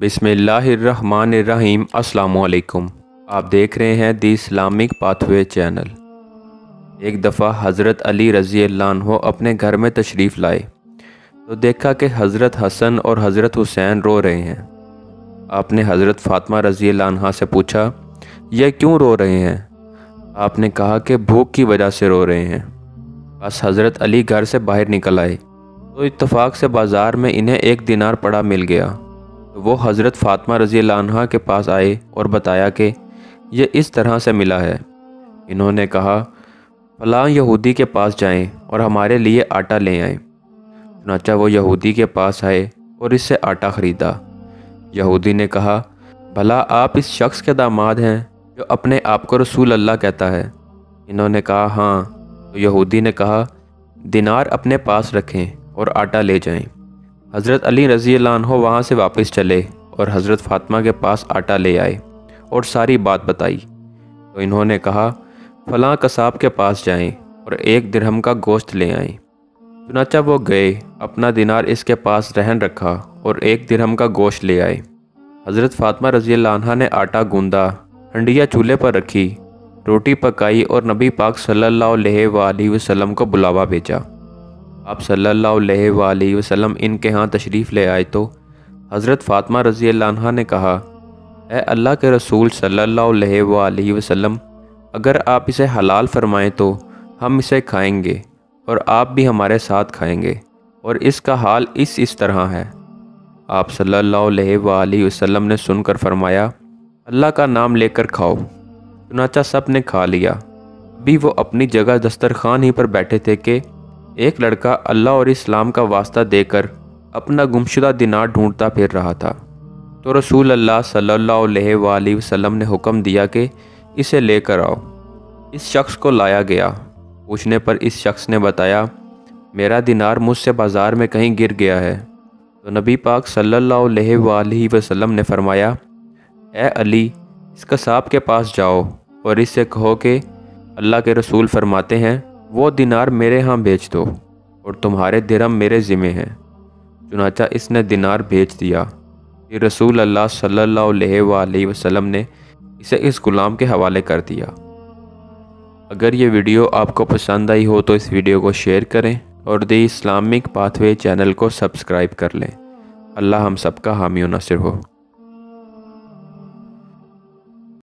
बिस्मिल्लाहिर्रहमानिर्रहीम। अस्सलामु अलैकुम। आप देख रहे हैं दी इस्लामिक पाथवे चैनल। एक दफ़ा हज़रत अली रज़ी अल्लाह अन्हु अपने घर में तशरीफ़ लाए तो देखा कि हज़रत हसन और हज़रत हुसैन रो रहे हैं। आपने हज़रत फ़ातिमा रज़ी अल्लाह अन्हा से पूछा, यह क्यों रो रहे हैं? आपने कहा कि भूख की वजह से रो रहे हैं। बस हज़रत अली घर से बाहर निकल आए तो इत्तेफाक से बाज़ार में इन्हें 1 दिनार पड़ा मिल गया। तो वो हज़रत फ़ातिमा रज़ी अल्लाह अन्हा के पास आए और बताया कि यह इस तरह से मिला है। इन्होंने कहा, फलां यहूदी के पास जाएं और हमारे लिए आटा ले आएं। चुनांचे वो यहूदी के पास आए और इससे आटा ख़रीदा। यहूदी ने कहा, भला आप इस शख्स के दामाद हैं जो अपने आप को रसूल अल्लाह कहता है? इन्होंने कहा, हाँ। तो यहूदी ने कहा, दिनार अपने पास रखें और आटा ले जाएं। हज़रत अली रज़ी अल्लाह अन्हु वहाँ से वापस चले और हज़रत फ़ातिमा के पास आटा ले आए और सारी बात बताई। तो इन्होंने कहा, फलां कसाब के पास जाएं और 1 दिरहम का गोश्त ले आएं। चुनांचे वो गए, अपना दिनार इसके पास रहन रखा और 1 दिरहम का गोश्त ले आए। हज़रत फ़ातिमा रज़ी अल्लाह अन्हा ने आटा गूंदा, हंडिया चूल्हे पर रखी, रोटी पकाई और नबी पाक सल्लल्लाहु अलैहि वसल्लम को बुलावा भेजा। आप सल्लल्लाहु अलैहि वसल्लम इनके यहाँ तशरीफ़ ले आए तो हज़रत फ़ातिमा रज़ी अल्लाह अन्हा ने कहा, ए अल्लाह के रसूल सल्लल्लाहु अलैहि वसल्लम, अगर आप इसे हलाल फरमाएं तो हम इसे खाएंगे और आप भी हमारे साथ खाएंगे और इसका हाल इस तरह है। आप सल्लल्लाहु अलैहि वसल्लम ने सुनकर फरमाया, अल्लाह का नाम लेकर खाओ। चुनांचा सब ने खा लिया। अभी वो अपनी जगह दस्तरखान ही पर बैठे थे कि एक लड़का अल्लाह और इस्लाम का वास्ता देकर अपना गुमशुदा दिनार ढूंढता फिर रहा था। तो रसूल अल्लाह सल्लल्लाहु अलैहि वसल्लम ने हुक्म दिया कि इसे लेकर आओ। इस शख्स को लाया गया। पूछने पर इस शख्स ने बताया, मेरा दिनार मुझसे बाज़ार में कहीं गिर गया है। तो नबी पाक सल्लल्लाहु अलैहि वसल्लम ने फरमाया, ए अली, इस कसाब के पास जाओ और इससे कहो कि अल्लाह के रसूल फरमाते हैं, वो दिनार मेरे यहाँ बेच दो और तुम्हारे दिरहम मेरे ज़िम्मे हैं। चुनांचा इसने दिनार बेच दिया। फिर रसूल अल्लाह सल्लल्लाहु अलैहि वसल्लम ने इसे इस ग़ुलाम के हवाले कर दिया। अगर ये वीडियो आपको पसंद आई हो तो इस वीडियो को शेयर करें और द इस्लामिक पाथवे चैनल को सब्सक्राइब कर लें। अल्लाह हम सबका हामी और नासिर हो।